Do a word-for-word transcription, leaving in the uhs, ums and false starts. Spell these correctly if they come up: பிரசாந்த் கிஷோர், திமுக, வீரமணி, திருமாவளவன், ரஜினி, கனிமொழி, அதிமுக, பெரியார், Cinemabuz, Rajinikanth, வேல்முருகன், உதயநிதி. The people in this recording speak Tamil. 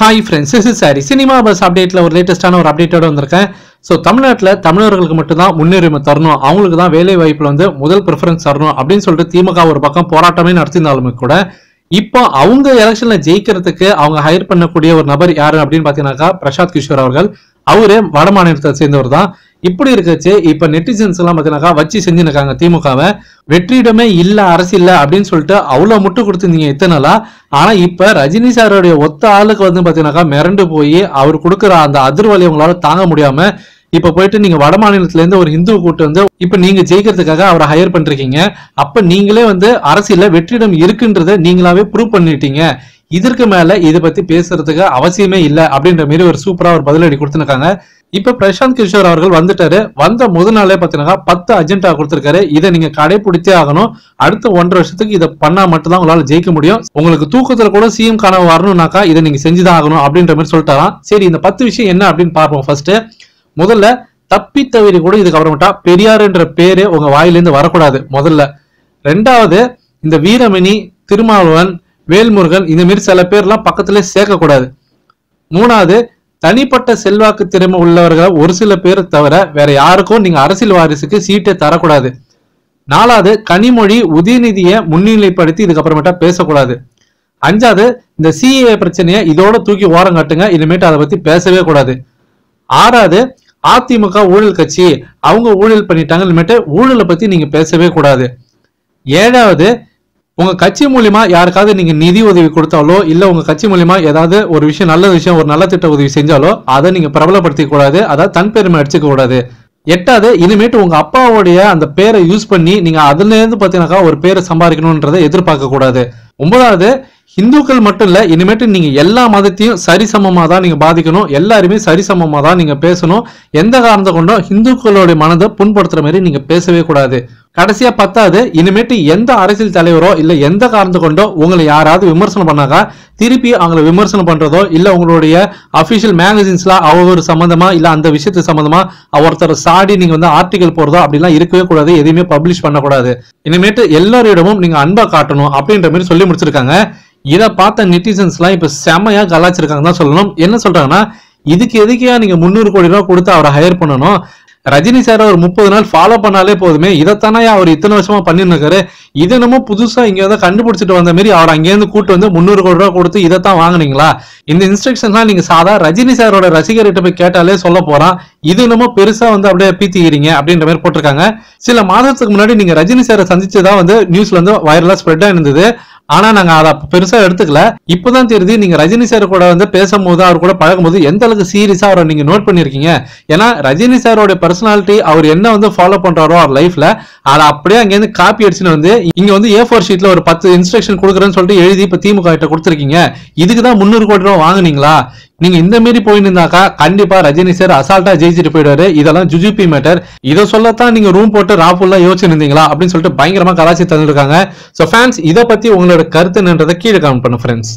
Hi friends, this is Sari. Cinemabuz update la or latest ana or update oda vandirukken. So தமிழ்நாட்டுல தமிழர்களுக்கு மட்டும் தான் முன்னுரிமை தரணும், அவங்களுக்கு தான் வேலை வாய்ப்புல வந்து முதல் preference தரணும் அப்படினு சொல்லிட்டு தீமகா ஒரு பக்கம் போராட்டமே நடத்தினாலும் கூட இப்போ அவங்க எலெக்ஷன்ல ஜெயிக்கிறதுக்கு அவங்க ஹையர் பண்ணக்கூடிய ஒரு நபர் யாரு அப்படினு பாத்தீங்கன்னாக்கா பிரசாந்த் கிஷோர் அவர்கள். அவரே வடமாநிலத்தை சேர்ந்தவர் தான். இப்படி இருக்கச்சு இப்ப நெட்டிசன்ஸ் எல்லாம் பாத்தீங்கன்னாக்கா வச்சி செஞ்சிருக்காங்க தீமகாவை. வெற்றிடமே இல்ல அரசு இல்ல அப்படினு சொல்லிட்டு அவ்வளவு முட்டு கொடுத்துருந்தீங்க இத்தனாலா. ஆனா இப்ப ரஜினி சாரோட ஒத்த ஆளுக்கு வந்து பாத்தீங்கன்னாக்கா மிரண்டு போய் அவர் கொடுக்குற அந்த அதிர்வலை அவங்களால தாங்க முடியாம இப்ப போயிட்டு நீங்க வடமாநிலத்துல இருந்து ஒரு இந்து கூட்டு வந்து இப்ப நீங்க ஜெயிக்கிறதுக்காக அவரை ஹையர் பண்றீங்க. அப்ப நீங்களே வந்து அரசியல வெற்றிடம் இருக்குன்றத நீங்களாவே ப்ரூவ் பண்ணிட்டீங்க. இதற்கு மேல இத பத்தி பேசுறதுக்கு அவசியமே இல்ல அப்படின்ற மாதிரி ஒரு சூப்பரா ஒரு பதிலடி கொடுத்துருக்காங்க. இப்ப பிரசாந்த் கிஷோர் அவர்கள் வந்துட்டாரு. வந்த முதல் நாளே பாத்தீங்கன்னா பத்து அஜெண்டா கொடுத்திருக்காரு. இதை நீங்க கடைபிடிச்சே ஆகணும். அடுத்த ஒன்றரை வருஷத்துக்கு இதை பண்ணா மட்டும்தான் உங்களால ஜெயிக்க முடியும். உங்களுக்கு தூக்கத்துல கூட சிஎம் கனவு வரணும்னாக்கா இதை நீங்க செஞ்சுதான் ஆகணும் அப்படின்ற மாதிரி சொல்லிட்டாராம். சரி, இந்த பத்து விஷயம் என்ன அப்படின்னு பார்ப்போம். ஃபர்ஸ்ட், முதல்ல தப்பி தவிர கூட இதுக்கப்புறமேட்டா பெரியாருன்ற பேரு உங்க வாயிலிருந்து வரக்கூடாது முதல்ல. ரெண்டாவது, இந்த வீரமணி, திருமாவளவன், வேல்முருகன் இந்த மாதிரி சில பேர்லாம் பக்கத்துல சேர்க்கக்கூடாது. மூணாவது, தனிப்பட்ட செல்வாக்கு திறமை உள்ளவர்களை ஒரு சில பேர் தவிர வேற யாருக்கும் நீங்க அரசியல் வாரிசுக்கு சீட்டை தரக்கூடாது. நாலாவது, கனிமொழி உதயநிதியை முன்னிலைப்படுத்தி இதுக்கப்புறமேட்டா பேசக்கூடாது. அஞ்சாவது, இந்த சிஏ பிரச்சனையை இதோட தூக்கி ஓரம் காட்டுங்க, இனிமேட்டு அதை பத்தி பேசவே கூடாது. ஆறாவது, அதிமுக ஊழல் கட்சி, அவங்க ஊழல் பண்ணிட்டாங்க, இனிமேட்டு ஊழலை பத்தி நீங்க பேசவே கூடாது. ஏழாவது, உங்க கட்சி மூலியமா யாருக்காவது நீங்க நிதி உதவி கொடுத்தாலோ இல்ல உங்க கட்சி மூலியமா ஏதாவது ஒரு விஷயம் நல்ல விஷயம் ஒரு நல்ல திட்ட உதவி செஞ்சாலோ அதை நீங்க பிரபலப்படுத்தி கூடாது, அதாவது தன் பெருமை அடிச்சுக்க கூடாது. எட்டாவது, இனிமேட்டு உங்க அப்பாவோடைய அந்த பேரை யூஸ் பண்ணி நீங்க அதுல இருந்து பாத்தீங்கன்னாக்கா ஒரு பேரை சம்பாதிக்கணும்ன்றதை எதிர்பார்க்க கூடாது. ஒன்பதாவது, இந்துக்கள் மட்டும் இல்ல, இனிமேட்டு நீங்க எல்லா மதத்தையும் சரிசமமா தான் நீங்க பாதிக்கணும், எல்லாருமே சரிசமமா தான் நீங்க பேசணும், எந்த காரணத்தை கொண்டும் இந்துக்களுடைய மனதை புண்படுத்துற மாதிரி நீங்க பேசவே கூடாது. கடைசியா பத்தாவது, இனிமேட்டு எந்த அரசியல் தலைவரோ இல்ல எந்த காரணத்தை கொண்டோ உங்களை யாராவது விமர்சனம் பண்ணாக்கா திருப்பி அவங்களை விமர்சனம் பண்றதோ இல்ல உங்களுடைய அபிஷியல் மேகசின்ஸ்ல அவர் சம்பந்தமா இல்ல அந்த விஷயத்து சம்பந்தமா ஒருத்தர் சாடி நீங்க வந்து ஆர்டிகல் போடுறதோ அப்படிலாம் இருக்கவே கூடாது, எதையுமே பப்ளிஷ் பண்ணக்கூடாது. இனிமேட்டு எல்லாரிடமும் நீங்க அன்பா காட்டணும் அப்படின்ற மாதிரி சொல்லி முடிச்சிருக்காங்க. இதை பார்த்த நெட்டிசன்ஸ்லாம் இப்ப செமையா கலாச்சிருக்காங்க தான் சொல்லணும். என்ன சொல்றாங்கன்னா, இதுக்கு எதுக்கையா நீங்க முன்னூறு கோடி ரூபாய் கொடுத்து அவரை ஹையர் பண்ணணும், ரஜினி சார் ஒரு முப்பது நாள் ஃபாலோ பண்ணாலே போதுமே, இதைத்தானே அவர் இத்தனை வருஷமா பண்ணிருக்காரு, இதனமும் புதுசா இங்க வந்து கண்டுபிடிச்சிட்டு வந்த மாதிரி அவர் அங்கேருந்து கூட்டு வந்து முன்னூறு கோடி ரூபாய் கொடுத்து இதைத்தான் வாங்கினீங்களா, இந்த இன்ஸ்ட்ரக்ஷன்லாம் நீங்க சாதா ரஜினி சாரோட ரசிகர்கிட்ட போய் கேட்டாலே சொல்ல போறான், இது என்னமோ பெருசா வந்து அப்படியே பீத்திக்கிறீங்க அப்படின்ற மாதிரி போட்டிருக்காங்க. சில மாதத்துக்கு முன்னாடி நீங்க ரஜினி சாரை சந்திச்சதான் வந்து நியூஸ்ல வந்து வைரலா ஸ்ப்ரெட் ஆயிருந்தது. ஆனா நாங்க அதை பெருசா எடுத்துக்கல. இப்பதான் தெரியுது நீங்க ரஜினி சார் கூட வந்து பேசும்போது அவர் கூட பழகும்போது எந்த அளவுக்கு சீரியஸா அவரை நீங்க நோட் பண்ணிருக்கீங்க. ஏன்னா ரஜினி சாரோட பர்சனாலிட்டி அவர் என்ன வந்து ஃபாலோ பண்றாரோ அவர் லைஃப்ல அதை அப்படியே அங்க இருந்து காப்பி அடிச்சுன்னு வந்து இங்க வந்து ஏ ஃபோர் ஷீட்ல ஒரு பத்து இன்ஸ்ட்ரக்ஷன் கொடுக்குறேன்னு சொல்லிட்டு எழுதி இப்ப திமுக கிட்ட கொடுத்துருக்கீங்க. இதுக்குதான் முன்னூறு கோடி ரூபாய் வாங்குனீங்களா? நீங்க இந்த மாரி போயிட்டு இருந்தாக்கா கண்டிப்பா ரஜினி சார் அசால்ட்டா ஜெயிச்சுட்டு போயிடுவாரு. இதெல்லாம் ஜுஜுபி மேட்டர், இதை சொல்லத்தான் நீங்க ரூம் போட்டு ராஃபுல்லா யோசிச்சிருந்தீங்களா அப்படின்னு சொல்லிட்டு பயங்கரமா கலாச்சி தந்துருக்காங்க. சோ ஃபேன்ஸ், இதை பத்தி உங்களோட கருத்து என்னன்றதை கீழே கமெண்ட் பண்ணு ஃப்ரெண்ட்ஸ்.